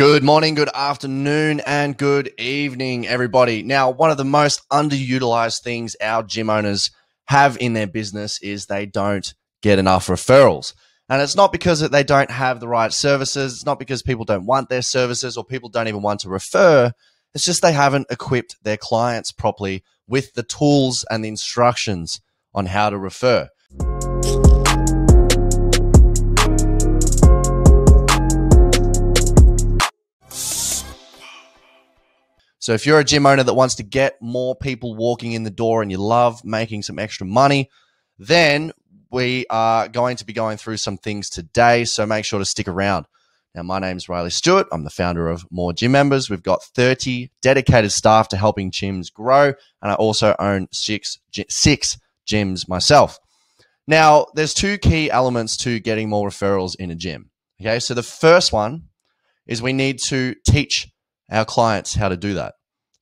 Good morning, good afternoon, and good evening, everybody. Now, one of the most underutilized things our gym owners have in their business is they don't get enough referrals. And it's not because they don't have the right services. It's not because people don't want their services or people don't even want to refer. It's just they haven't equipped their clients properly with the tools and the instructions on how to refer. So if you're a gym owner that wants to get more people walking in the door and you love making some extra money, then we are going to be going through some things today. So make sure to stick around. Now, my name is Riley Stewart. I'm the founder of More Gym Members. We've got 30 dedicated staff to helping gyms grow. And I also own six gyms myself. Now, there's two key elements to getting more referrals in a gym. Okay, so the first one is we need to teach our clients how to do that.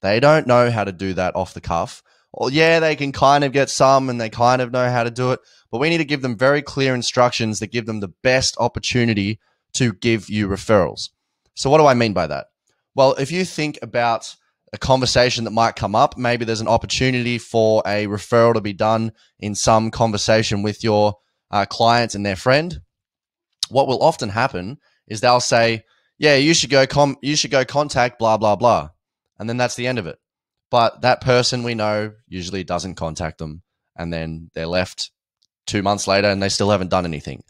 They don't know how to do that off the cuff. Well, yeah, they can kind of get some and they kind of know how to do it, but we need to give them very clear instructions that give them the best opportunity to give you referrals. So what do I mean by that? Well, if you think about a conversation that might come up, maybe there's an opportunity for a referral to be done in some conversation with your client and their friend. What will often happen is they'll say, yeah, you should go contact blah, blah, blah. And then that's the end of it. But that person we know usually doesn't contact them. And then they're left 2 months later and they still haven't done anything.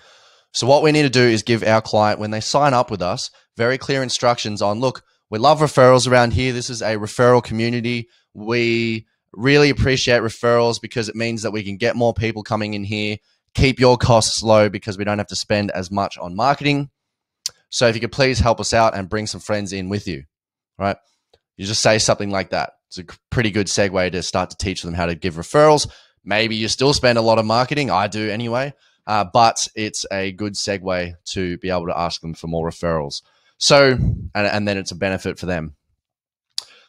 So what we need to do is give our client, when they sign up with us, very clear instructions on, look, we love referrals around here. This is a referral community. We really appreciate referrals because it means that we can get more people coming in here, keep your costs low because we don't have to spend as much on marketing. So if you could please help us out and bring some friends in with you, right? You just say something like that. It's a pretty good segue to start to teach them how to give referrals. Maybe you still spend a lot of marketing. I do anyway, but it's a good segue to be able to ask them for more referrals. So, and then it's a benefit for them.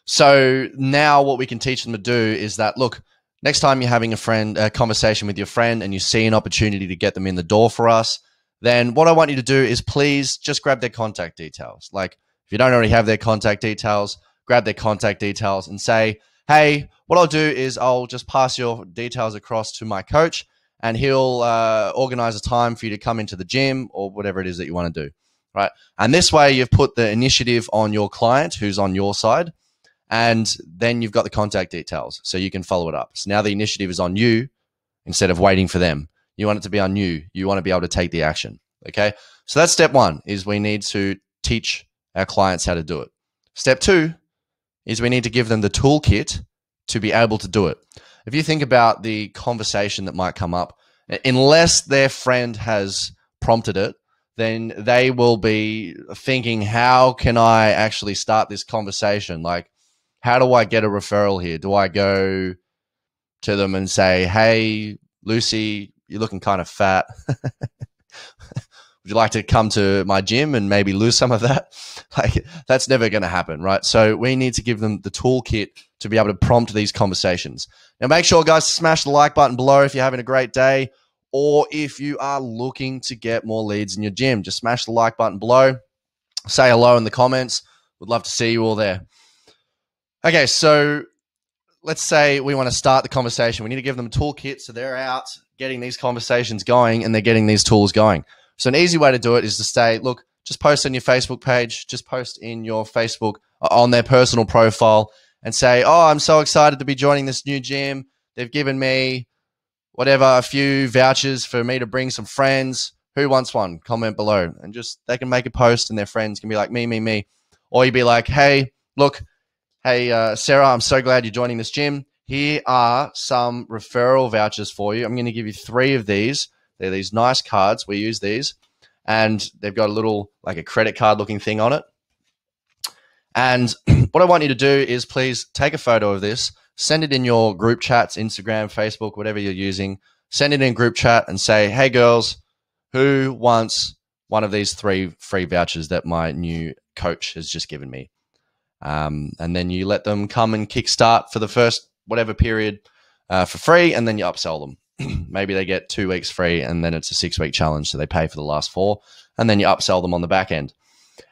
So now what we can teach them to do is that, look, next time you're having a conversation with your friend and you see an opportunity to get them in the door for us, then what I want you to do is please just grab their contact details. Like if you don't already have their contact details, grab their contact details and say, hey, what I'll do is I'll just pass your details across to my coach and he'll organize a time for you to come into the gym or whatever it is that you want to do, right? And this way you've put the initiative on your client who's on your side and then you've got the contact details so you can follow it up. So now the initiative is on you instead of waiting for them. You want it to be on you. You want to be able to take the action, okay? So that's step one is we need to teach our clients how to do it. Step two is we need to give them the toolkit to be able to do it. If you think about the conversation that might come up, unless their friend has prompted it, then they will be thinking, how can I actually start this conversation? Like, how do I get a referral here? Do I go to them and say, hey, Lucy, you're looking kind of fat. Would you like to come to my gym and maybe lose some of that? Like that's never going to happen, right? So we need to give them the toolkit to be able to prompt these conversations. Now make sure guys, smash the like button below if you're having a great day or if you are looking to get more leads in your gym, just smash the like button below, say hello in the comments. We'd love to see you all there. Okay. So let's say we want to start the conversation. We need to give them a toolkit so they're out getting these conversations going and they're getting these tools going. So an easy way to do it is to say, look, just post on your Facebook page, just post in your Facebook on their personal profile and say, oh, I'm so excited to be joining this new gym. They've given me whatever, a few vouchers for me to bring some friends. Who wants one? Comment below. And just, they can make a post and their friends can be like, me, me, me. Or you'd be like, hey, look, hey, Sarah, I'm so glad you're joining this gym. Here are some referral vouchers for you. I'm going to give you 3 of these. They're these nice cards. We use these and they've got a little, like a credit card looking thing on it. And what I want you to do is please take a photo of this, send it in your group chats, Instagram, Facebook, whatever you're using, send it in group chat and say, hey girls, who wants one of these 3 free vouchers that my new coach has just given me? And then you let them come and kickstart for the first whatever period for free, and then you upsell them. Maybe they get 2 weeks free and then it's a 6-week challenge. So they pay for the last 4 and then you upsell them on the back end.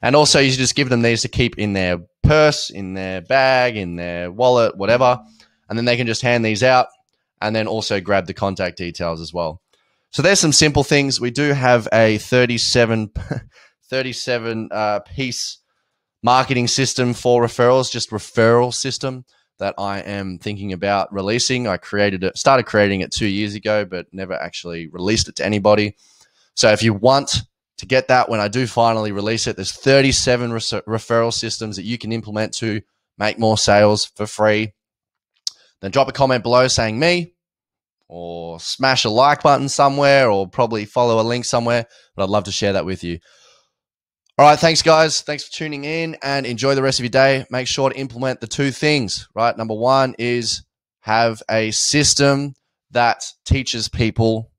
And also you should just give them these to keep in their purse, in their bag, in their wallet, whatever. And then they can just hand these out and then also grab the contact details as well. So there's some simple things. We do have a 37 piece marketing system for referrals, just referral system that I am thinking about releasing. I started creating it 2 years ago, but never actually released it to anybody. So if you want to get that, when I do finally release it, there's 37 referral systems that you can implement to make more sales for free. Then drop a comment below saying me, or smash a like button somewhere, or probably follow a link somewhere, but I'd love to share that with you. All right, thanks guys. Thanks for tuning in and enjoy the rest of your day. Make sure to implement the two things, right? Number one is have a system that teaches people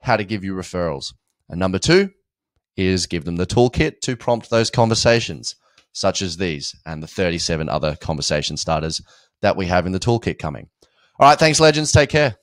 how to give you referrals. And number two is give them the toolkit to prompt those conversations, such as these and the 37 other conversation starters that we have in the toolkit coming. All right, thanks legends. Take care.